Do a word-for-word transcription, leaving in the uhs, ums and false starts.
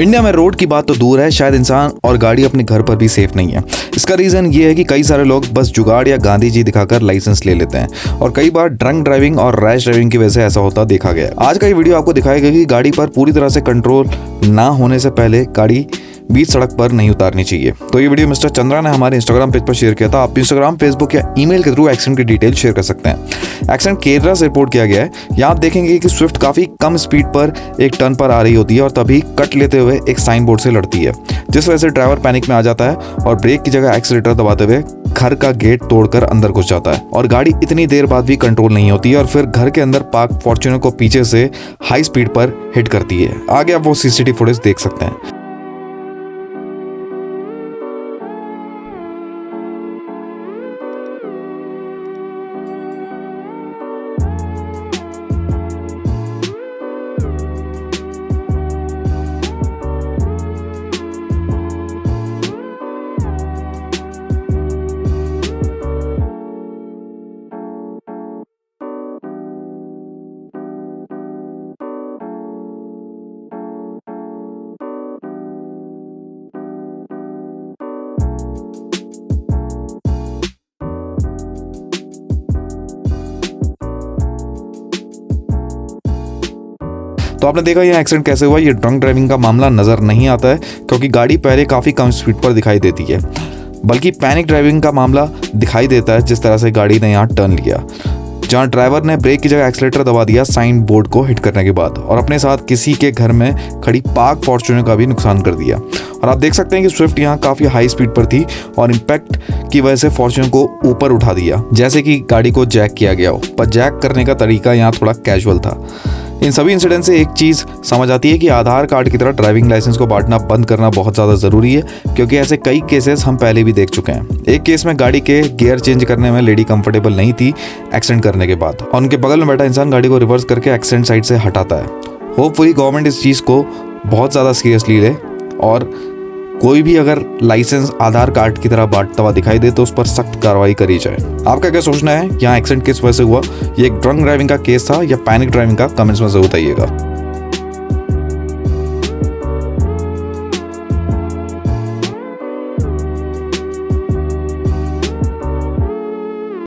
India में road की बात तो दूर है, शायद इंसान और गाड़ी अपने घर पर भी सेफ नहीं है। इसका रीज़न ये है कि कई सारे लोग बस जुगाड़ या गांधी जी दिखाकर लाइसेंस ले लेते हैं और कई बार ड्रंक ड्राइविंग और रैश ड्राइविंग की वजह से ऐसा होता देखा गया। आज का ये वीडियो आपको दिखाएगा कि गाड़ी पर पूरी तरह से कंट्रोल ना होने से पहले गाड़ी बीच सड़क पर नहीं उतारनी चाहिए। तो ये वीडियो मिस्टर चंद्रा ने हमारे इंस्टाग्राम पेज पर शेयर किया था। आप इंस्टाग्राम, फेसबुक या ईमेल के थ्रू एक्सीडेंट की डिटेल शेयर कर सकते हैं। एक्सीडेंट केरला से रिपोर्ट किया गया है। यहाँ आप देखेंगे कि स्विफ्ट काफी कम स्पीड पर एक टर्न पर आ रही होती है और तभी कट लेते हुए एक साइन बोर्ड से लड़ती है, जिस वजह से ड्राइवर पैनिक में आ जाता है और ब्रेक की जगह एक्सीलेटर दबाते हुए घर का गेट तोड़कर अंदर घुस जाता है और गाड़ी इतनी देर बाद भी कंट्रोल नहीं होती है और फिर घर के अंदर पार्क फॉर्च्यूनर को पीछे से हाई स्पीड पर हिट करती है। आगे आप वो सीसीटीवी फुटेज देख सकते हैं। तो आपने देखा यह एक्सीडेंट कैसे हुआ। ये ड्रंक ड्राइविंग का मामला नज़र नहीं आता है क्योंकि गाड़ी पहले काफ़ी कम स्पीड पर दिखाई देती है, बल्कि पैनिक ड्राइविंग का मामला दिखाई देता है जिस तरह से गाड़ी ने यहाँ टर्न लिया, जहाँ ड्राइवर ने ब्रेक की जगह एक्सीलेटर दबा दिया साइन बोर्ड को हिट करने के बाद और अपने साथ किसी के घर में खड़ी पार्क फॉर्च्यूनर का भी नुकसान कर दिया। और आप देख सकते हैं कि स्विफ्ट यहाँ काफ़ी हाई स्पीड पर थी और इम्पैक्ट की वजह से फॉर्च्यूनर को ऊपर उठा दिया, जैसे कि गाड़ी को जैक किया गया हो, पर जैक करने का तरीका यहाँ थोड़ा कैजुअल था। इन सभी इंसिडेंट से एक चीज़ समझ आती है कि आधार कार्ड की तरह ड्राइविंग लाइसेंस को बांटना बंद करना बहुत ज़्यादा ज़रूरी है, क्योंकि ऐसे कई केसेस हम पहले भी देख चुके हैं। एक केस में गाड़ी के गियर चेंज करने में लेडी कंफर्टेबल नहीं थी एक्सीडेंट करने के बाद और उनके बगल में बैठा इंसान गाड़ी को रिवर्स करके एक्सीडेंट साइड से हटाता है। होपफुली गवर्नमेंट इस चीज़ को बहुत ज़्यादा सीरियसली ले और कोई भी अगर लाइसेंस आधार कार्ड की तरह बांटता हुआ दिखाई दे तो उस पर सख्त कार्रवाई करी जाए। आपका क्या सोचना है, यहाँ एक्सीडेंट किस वजह से हुआ? ये एक ड्रंक ड्राइविंग का केस था या पैनिक ड्राइविंग का? कमेंट्स में जरूर बताइएगा।